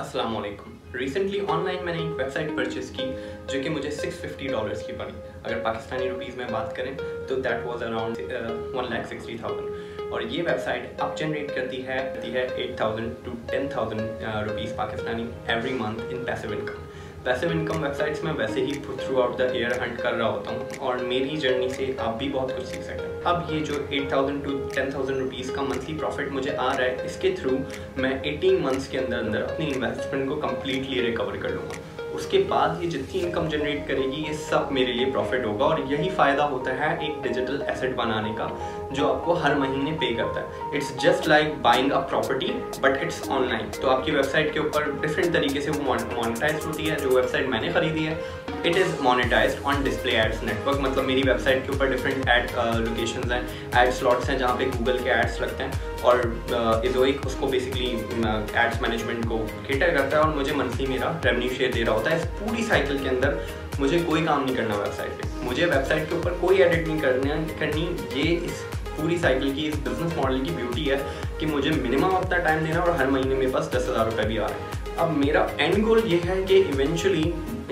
अस्सलाम वालेकुम। Recently online मैंने एक वेबसाइट परचेज़ की जो कि मुझे $650 की पड़ी। अगर पाकिस्तानी रुपीज़ में बात करें तो दैट वाज अराउंड 1,60,000। और ये वेबसाइट अब जनरेट करती है 8,000 to 10,000 rupees Pakistani every month in passive income. Passive income websites में वैसे ही throughout the year hunt कर रहा होता हूँ और मेरी जर्नी से आप भी बहुत कुछ सीख सकते हैं। अब ये जो 8,000 to 10,000 रुपीज़ का मंथली प्रॉफिट मुझे आ रहा है, इसके थ्रू मैं 18 मंथ्स के अंदर अपनी इन्वेस्टमेंट को कम्प्लीटली रिकवर कर लूँगा। उसके बाद ये जितनी इनकम जनरेट करेगी ये सब मेरे लिए प्रॉफिट होगा। और यही फ़ायदा होता है एक डिजिटल एसेट बनाने का जो आपको हर महीने पे करता है। It's just like buying a property but it's online. तो आपकी वेबसाइट के ऊपर डिफरेंट तरीके से वो मोनेटाइज होती है। जो वेबसाइट मैंने खरीदी है it is monetize on display ads network. मतलब मेरी वेबसाइट के ऊपर डिफरेंट एड लोकेशंस हैं, एड स्लॉट्स हैं जहाँ पे गूगल के एड्स लगते हैं और इज़ोइक उसको बेसिकली एड्स मैनेजमेंट को कैटर करता है और मुझे मंथली मेरा रेवेन्यू शेयर दे रहा होता है। इस पूरी साइकिल के अंदर मुझे कोई काम नहीं करना वेबसाइट पर, मुझे वेबसाइट के ऊपर कोई एडिट नहीं करनी। ये इस पूरी साइकिल की, इस बिजनेस मॉडल की ब्यूटी है कि मुझे मिनिमम अपना टाइम देना और हर महीने मेरे पास 10,000 रुपये भी आ रहा है। अब मेरा एंड गोल ये है कि eventually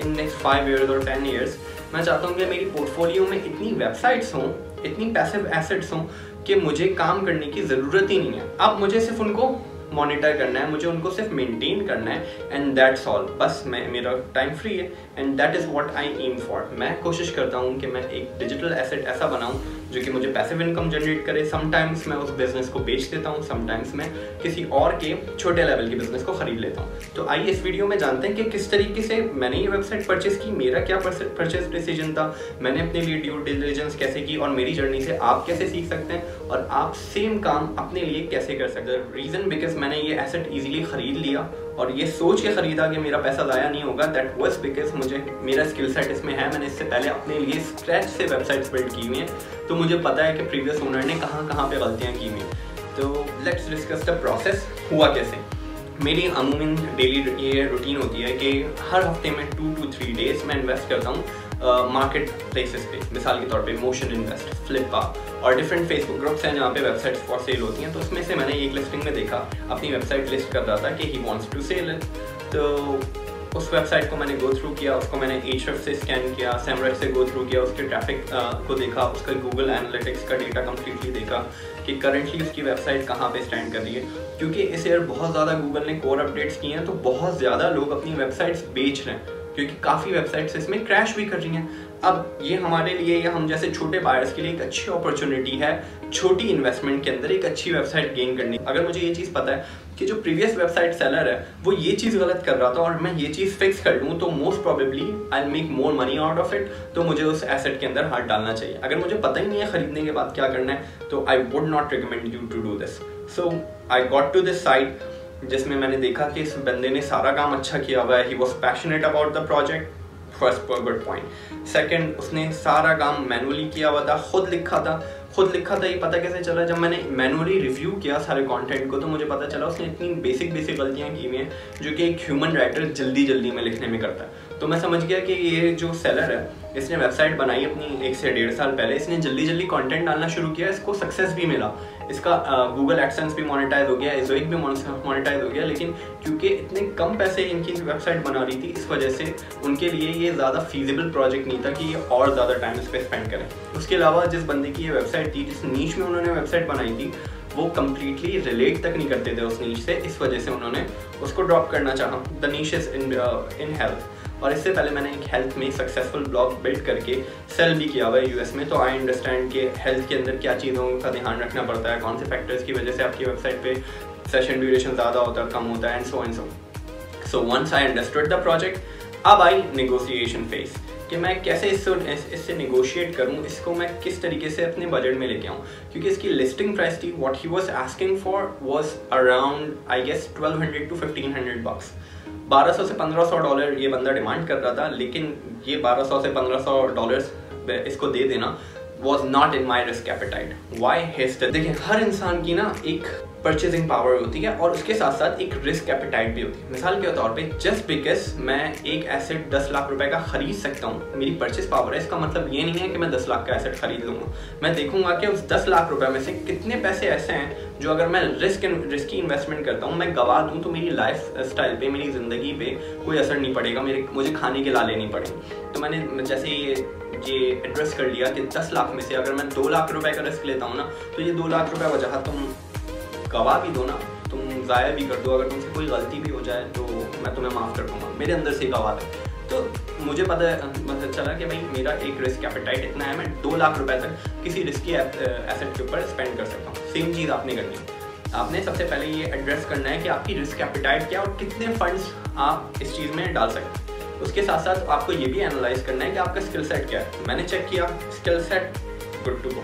in next 5 years or 10 years मैं चाहता हूँ कि मेरी पोर्टफोलियो में इतनी वेबसाइट्स हों, इतनी पैसिव एसेट्स हों कि मुझे काम करने की ज़रूरत ही नहीं है। अब मुझे सिर्फ उनको मॉनिटर करना है, मुझे उनको सिर्फ मेंटेन करना है एंड दैट्स ऑल। बस मैं, मेरा टाइम फ्री है and that is what I am for. मैं कोशिश करता हूँ कि मैं एक डिजिटल एसेट ऐसा बनाऊँ जो कि मुझे पैसिव इनकम जनरेट करे। समटाइम्स मैं उस बिज़नेस को बेच देता हूँ, समटाइम्स मैं किसी और के छोटे लेवल के बिज़नेस को ख़रीद लेता हूँ। तो आइए इस वीडियो में जानते हैं कि किस तरीके से मैंने ये वेबसाइट परचेज़ की, मेरा क्या परचेज़ डिसीजन था, मैंने अपने लिए ड्यू डिलिजेंस कैसे की और मेरी जर्नी से आप कैसे सीख सकते हैं और आप सेम काम अपने लिए कैसे कर सकते हैं। रीज़न बिकॉज मैंने ये एसेट ईजिली ख़रीद लिया और ये सोच के ख़रीदा कि मेरा पैसा ज़ाया नहीं होगा। दैट वाज बिकॉज मुझे मेरा स्किल सेट इसमें है। मैंने इससे पहले अपने लिए स्क्रैच से वेबसाइट्स बिल्ड की हुई हैं तो मुझे पता है कि प्रीवियस ओनर ने कहाँ पे गलतियाँ की हुई। तो लेट्स डिस्कस द प्रोसेस, हुआ कैसे। मेरी अमूमन डेली ये रूटीन होती है कि हर हफ्ते में 2 to 3 days मैं इन्वेस्ट करता हूँ मार्केट प्लेसेस पे। मिसाल के तौर पे मोशन इन्वेस्ट, फ्लिपा और डिफरेंट फेसबुक ग्रुप्स हैं जहाँ पे वेबसाइट्स फॉर सेल होती हैं। तो उसमें से मैंने एक लिस्टिंग में देखा, अपनी वेबसाइट लिस्ट कर रहा था कि he wants to sell it. तो उस वेबसाइट को मैंने गो थ्रू किया, उसको मैंने Ahrefs से स्कैन किया, SEMrush से गो थ्रू किया, उसके ट्रैफिक को देखा, उसका गूगल एनालिटिक्स का डेटा कम्प्लीटली देखा कि करंटली उसकी वेबसाइट कहाँ पे स्टैंड कर रही है। क्योंकि इस ईयर बहुत ज़्यादा गूगल ने कोर अपडेट्स किए हैं तो बहुत ज़्यादा लोग अपनी वेबसाइट्स बेच रहे हैं क्योंकि काफ़ी वेबसाइट्स इसमें क्रैश भी कर रही हैं। अब ये हमारे लिए या हम जैसे छोटे बायर्स के लिए एक अच्छी अपॉर्चुनिटी है छोटी इन्वेस्टमेंट के अंदर एक अच्छी वेबसाइट गेन करनी। अगर मुझे ये चीज़ पता है कि जो प्रीवियस वेबसाइट सेलर है वो ये चीज़ गलत कर रहा था और मैं ये चीज़ फिक्स कर लूँ तो most probably I make more money out of it. तो मुझे उस एसेट के अंदर हाथ डालना चाहिए। अगर मुझे पता ही नहीं है ख़रीदने के बाद क्या करना है तो I would not recommend you to do this. So I got to this site जिसमें मैंने देखा कि इस बंदे ने सारा काम अच्छा किया हुआ है। He was passionate about the project, first good point. Second, उसने सारा काम मैनुअली किया हुआ था, खुद लिखा था। ये पता कैसे चला? जब मैंने मैनुअली रिव्यू किया सारे कंटेंट को तो मुझे पता चला उसने इतनी बेसिक गलतियाँ की हुई हैं जो कि एक ह्यूमन राइटर जल्दी में लिखने में करता है। तो मैं समझ गया कि ये जो सेलर है इसने वेबसाइट बनाई अपनी 1 से 1.5 साल पहले, इसने जल्दी कंटेंट डालना शुरू किया, इसको सक्सेस भी मिला, इसका गूगल एक्सेंस भी मोनेटाइज हो गया, इज़ोइक भी मोनेटाइज हो गया। लेकिन क्योंकि इतने कम पैसे इनकी वेबसाइट बना रही थी इस वजह से उनके लिए ये ज़्यादा फीजिबल प्रोजेक्ट नहीं था कि ये और ज़्यादा टाइम इस पर स्पेंड करें। उसके अलावा जिस बंदे की ये वेबसाइट थी, जिस नीश में उन्होंने वेबसाइट बनाई थी, वो कम्प्लीटली रिलेट तक नहीं करते थे उस नीश से। इस वजह से उन्होंने उसको ड्रॉप करना चाहा। The niche is in health. और इससे पहले मैंने एक हेल्थ में सक्सेसफुल ब्लॉग बिल्ड करके सेल भी किया हुआ है US में। तो आई अंडरस्टैंड कि हेल्थ के अंदर क्या चीज़ों का ध्यान रखना पड़ता है, कौन से फैक्टर्स की वजह से आपकी वेबसाइट पे सेशन ड्यूरेशन ज़्यादा होता है, कम होता है, and so once I understood the project, अब आई नेगोशिएशन फेज कि मैं कैसे इससे नेगोशिएट करूं, इसको मैं किस तरीके से अपने बजट में लेके आऊं। क्योंकि इसकी लिस्टिंग प्राइस थी, what he was asking for was around I guess $1,200 to $1,500। $1,200 से $1,500 ये बंदा डिमांड कर रहा था, लेकिन ये $1,200 से $1,500 इसको दे देना was not in my risk appetite. Y haste? देखिए, हर इंसान की ना एक परचेजिंग पावर होती है और उसके साथ साथ एक रिस्क एपेटाइट भी होती है। मिसाल के तौर पे जस्ट बिकॉज मैं एक एसेट 10 लाख रुपए का खरीद सकता हूँ, मेरी परचेस पावर है, इसका मतलब ये नहीं है कि मैं 10 लाख का एसेट खरीद लूँगा। मैं देखूंगा कि उस 10 लाख रुपए में से कितने पैसे ऐसे हैं जो अगर मैं रिस्की इन्वेस्टमेंट करता हूँ, मैं गवा दूँ तो मेरी लाइफ स्टाइल पर, मेरी ज़िंदगी पर कोई असर नहीं पड़ेगा, मुझे खाने के लाले नहीं पड़ेंगे। तो मैंने जैसे ये एड्रेस कर लिया कि 10 लाख में से अगर मैं 2 लाख रुपए का रिस्क लेता हूँ ना, तो ये 2 लाख रुपए वजह तुम गवा भी दो ना, तुम ज़ाया भी कर दो, अगर तुमसे कोई गलती भी हो जाए तो मैं तुम्हें माफ़ कर दूँगा, मेरे अंदर से गवात है। तो मुझे पता चला कि भाई मेरा एक रिस्क एपेटाइट इतना है, मैं 2 लाख रुपए तक किसी रिस्की एसेट के ऊपर स्पेंड कर सकता हूँ। सेम चीज़ आपने करनी है, आपने सबसे पहले ये एड्रेस करना है कि आपकी रिस्क एपेटाइट क्या है और कितने फंड्स आप इस चीज़ में डाल सकते हैं। उसके साथ साथ आपको ये भी एनालाइज करना है कि आपका स्किल सेट क्या है। मैंने चेक किया, skill set good to go,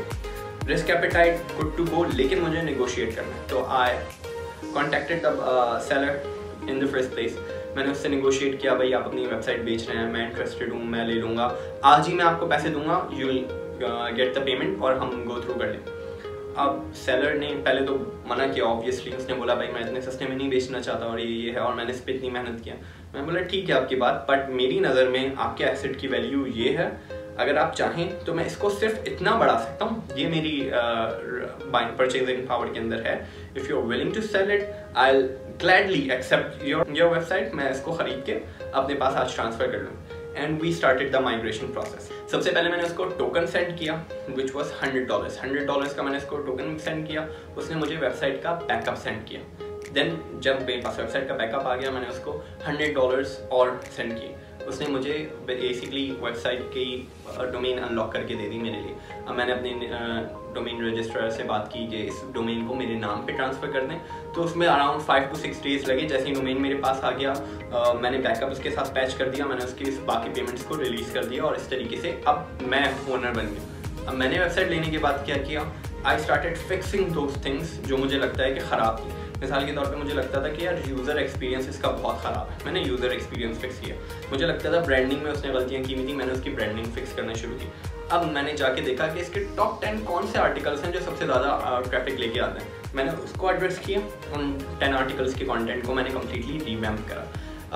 risk appetite good to go, लेकिन मुझे नेगोशिएट करना है। तो I contacted the seller in the first place, मैंने उससे नेगोशिएट किया, भाई आप अपनी वेबसाइट बेच रहे हैं, मैं इंटरेस्टेड हूँ, मैं ले लूँगा, आज ही मैं आपको पैसे दूंगा, यू गेट द पेमेंट और हम गो थ्रू कर लें। अब सेलर ने पहले तो मना किया, ऑब्वियसली उसने बोला भाई मैं इतने सस्ते में नहीं बेचना चाहता और ये है और मैंने इस पर इतनी मेहनत किया। मैंने बोला ठीक है आपकी बात, बट मेरी नज़र में आपके एसेट की वैल्यू ये है, अगर आप चाहें तो मैं इसको सिर्फ इतना बढ़ा सकता हूँ, ये मेरी परचेजिंग पावर के अंदर है। If you are willing to sell it I will gladly accept your website, मैं इसको खरीद के अपने पास आज ट्रांसफ़र कर लूँ। And we started the migration process. सबसे पहले मैंने उसको टोकन सेंड किया विच वॉज $100, $100 का मैंने उसको टोकन सेंड किया, उसने मुझे वेबसाइट का बैकअप सेंड किया। देन जब मेरे पास वेबसाइट का बैकअप आ गया, मैंने उसको $100 और सेंड किए, उसने मुझे बेसिकली वेबसाइट की डोमेन अनलॉक करके दे दी मेरे लिए। अब मैंने अपने डोमेन रजिस्ट्रार से बात की कि इस डोमेन को मेरे नाम पे ट्रांसफ़र कर दें, तो उसमें अराउंड 5 to 6 डेज़ लगे। जैसे ही डोमेन मेरे पास आ गया, मैंने बैकअप उसके साथ पैच कर दिया, मैंने उसके बाकी पेमेंट्स को रिलीज़ कर दिया और इस तरीके से अब मैं ओनर बन गया। अब मैंने वेबसाइट लेने के बाद क्या किया, I started fixing those things जो मुझे लगता है कि ख़राब थी। मिसाल के तौर पे मुझे लगता था कि यार यूज़र एक्सपीरियंस इसका बहुत ख़राब है, मैंने यूज़र एक्सपीरियंस फिक्स किया। मुझे लगता था ब्रांडिंग में उसने गलतियाँ की हुई थी, मैंने उसकी ब्रांडिंग फिक्स करना शुरू की। अब मैंने जाके देखा कि इसके टॉप 10 कौन से आर्टिकल्स हैं जो सबसे ज़्यादा ट्रैफिक लेके आते हैं, मैंने उसको एड्रेस किया। उन 10 आर्टिकल्स के कॉन्टेंट को मैंने कम्प्लीटली रीवैम्प करा।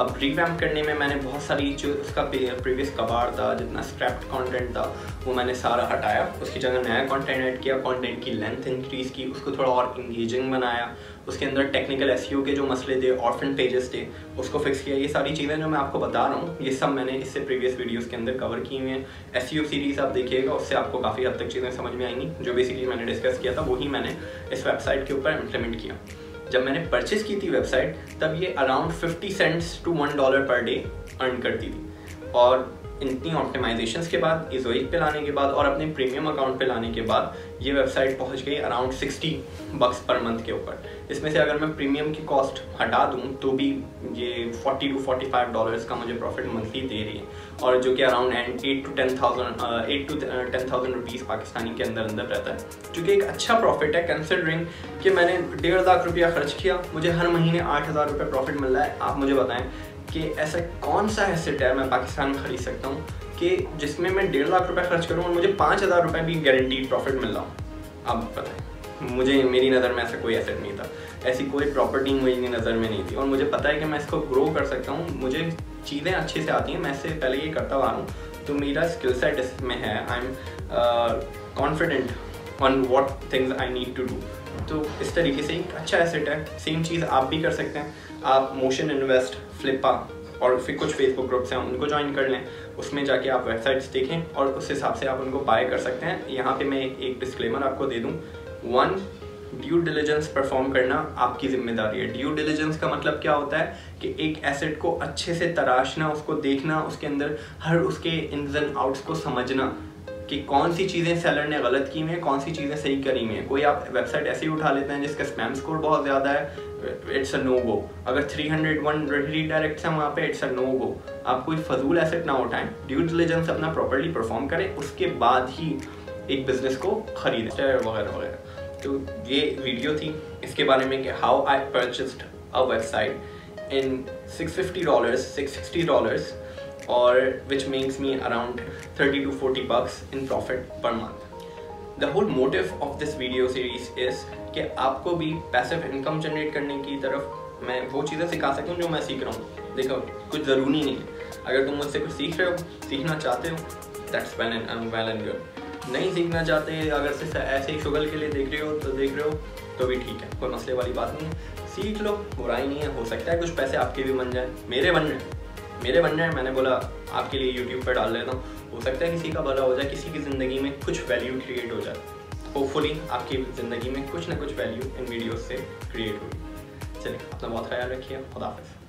अब रीवैम्प करने में मैंने बहुत सारी जो उसका प्रीवियस कबाड़ था, जितना स्क्रैप्ड कंटेंट था वो मैंने सारा हटाया, उसकी जगह नया कंटेंट ऐड किया, कंटेंट की लेंथ इंक्रीज़ की, उसको थोड़ा और इंगेजिंग बनाया, उसके अंदर टेक्निकल एसईओ के जो मसले थे, ऑर्फन पेजेस थे, उसको फिक्स किया। ये सारी चीज़ें जो मैं आपको बता रहा हूँ ये सब मैंने इससे प्रीवियस वीडियोज़ के अंदर कवर की हुई हैं। एसईओ सीरीज़ आप देखिएगा, उससे आपको काफ़ी हद तक चीज़ें समझ में आएंगी। जो बेसिकली मैंने डिस्कस किया था वही मैंने इस वेबसाइट के ऊपर इम्प्लीमेंट किया। जब मैंने परचेज़ की थी वेबसाइट, तब ये अराउंड 50 सेंट्स to $1 पर डे अर्न करती थी, और इतनी ऑप्टिमाइजेशंस के बाद, इज़ोइक पे लाने के बाद और अपने प्रीमियम अकाउंट पे लाने के बाद ये वेबसाइट पहुंच गई अराउंड $60 पर मंथ के ऊपर। इसमें से अगर मैं प्रीमियम की कॉस्ट हटा दूं तो भी ये $40 to $45 का मुझे प्रॉफिट मंथली दे रही है, और जो कि अराउंड 8 to 10,000 रुपीज़ पाकिस्तानी के अंदर अंदर रहता है, जो कि एक अच्छा प्रॉफिट है कंसिडरिंग कि मैंने 1.5 लाख रुपया खर्च किया, मुझे हर महीने 8,000 रुपये प्रॉफिट मिल रहा है। आप मुझे बताएं कि ऐसा कौन सा एसेट है मैं पाकिस्तान में खरीद सकता हूँ कि जिसमें मैं 1.5 लाख रुपए खर्च करूँ और मुझे 5,000 रुपये भी गारंटीड प्रॉफिट मिल रहा हूँ। आप बताएं, मुझे मेरी नज़र में ऐसा कोई एसेट नहीं था, ऐसी कोई प्रॉपर्टी मेरी नज़र में नहीं थी, और मुझे पता है कि मैं इसको ग्रो कर सकता हूँ, मुझे चीज़ें अच्छे से आती हैं, मैं इससे पहले ये करता हुआ हूँ, तो मेरा स्किल सेट इसमें है। I am confident on what things I need to do. तो इस तरीके से एक अच्छा एसेट है। सेम चीज़ आप भी कर सकते हैं, आप मोशन इन्वेस्ट, फ्लिपा और फिर कुछ फेसबुक ग्रुप्स हैं उनको ज्वाइन कर लें, उसमें जाके आप वेबसाइट्स देखें और उस हिसाब से आप उनको बाय कर सकते हैं। यहाँ पे मैं एक डिस्क्लेमर आपको दे दूँ, 1 ड्यू डिलिजेंस परफॉर्म करना आपकी जिम्मेदारी है। ड्यू डिलिजेंस का मतलब क्या होता है कि एक एसेट को अच्छे से तराशना, उसको देखना, उसके अंदर हर उसके इन्स एंड आउट्स को समझना कि कौन सी चीज़ें सेलर ने गलत की हुई हैं, कौन सी चीज़ें सही करी हुई हैं। कोई आप वेबसाइट ऐसे ही उठा लेते हैं जिसका स्पैम स्कोर बहुत ज़्यादा है, इट्स अ नो गो। अगर 301 रीडायरेक्ट्स हैं वहाँ पे, इट्स अ नो गो। आप कोई फजूल एसेट ना उठाएं, ड्यू डिलिजेंस अपना प्रॉपर्ली परफॉर्म करें, उसके बाद ही एक बिजनेस को खरीदें वगैरह वगैरह। तो ये वीडियो थी इसके बारे में कि how I purchased a website in $660 or which makes me around $30 to $40 in profit per month. The whole motive of this video series is कि आपको भी पैसिव इनकम जनरेट करने की तरफ मैं वो चीज़ें सिखा सकूँ जो मैं सीख रहा हूँ। देखो कुछ ज़रूरी नहीं है, अगर तुम मुझसे कुछ सीख रहे हो, सीखना चाहते हो, दैट्स वेल एंड गुड। नहीं सीखना चाहते, अगर से ऐसे ही शुगल के लिए देख रहे हो तो भी ठीक है, कोई मसले वाली बात नहीं है। सीख लो, बुराई नहीं है, हो सकता है कुछ पैसे आपके भी बन जाए, मेरे बन रहे हैं। मैंने बोला आपके लिए YouTube पर डाल लेता हूँ, हो सकता है किसी का भला हो जाए, किसी की ज़िंदगी में कुछ वैल्यू क्रिएट हो जाए। होपफुली आपकी ज़िंदगी में कुछ ना कुछ वैल्यू इन वीडियोस से क्रिएट होगी। चलिए, अपना बहुत ख्याल रखिए, खुदा हाफ़िज़।